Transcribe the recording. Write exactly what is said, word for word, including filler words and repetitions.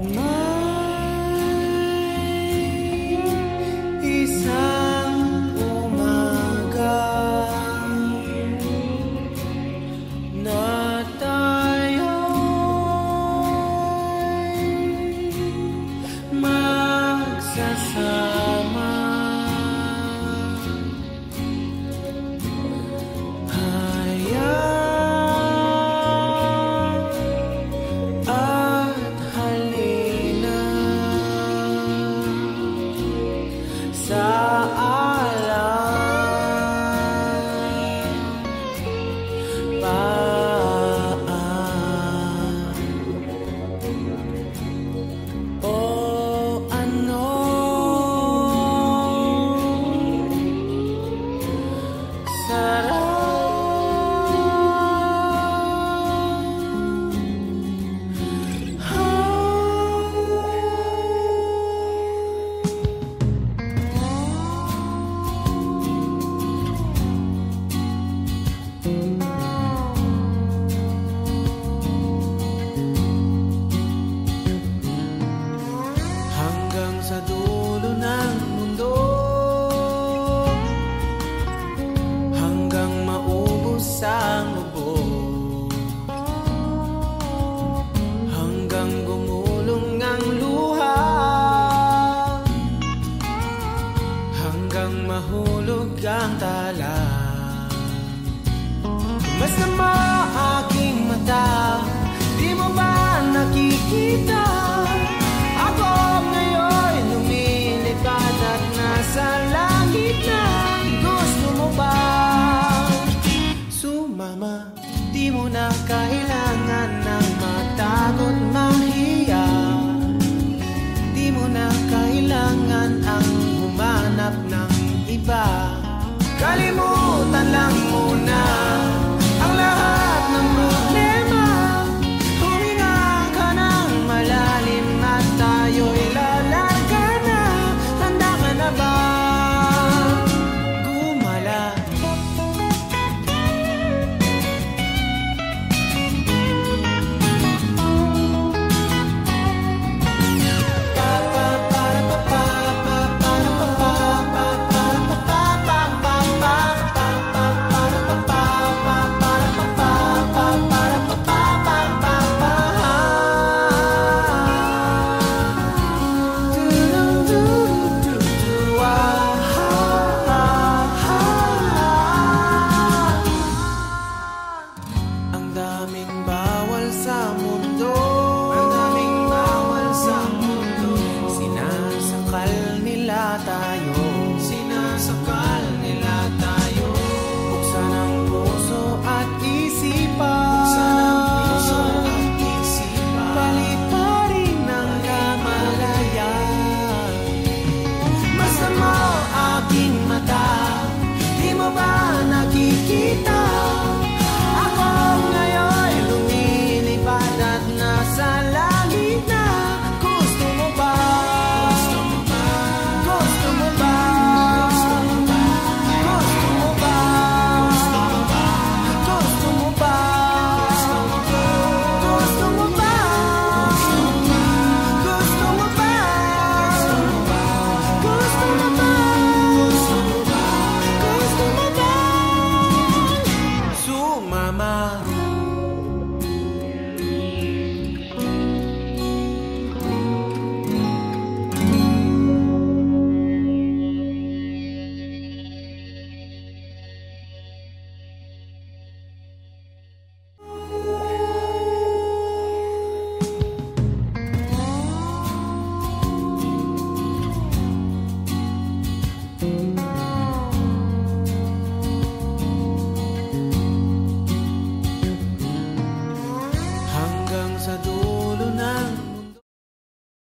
No.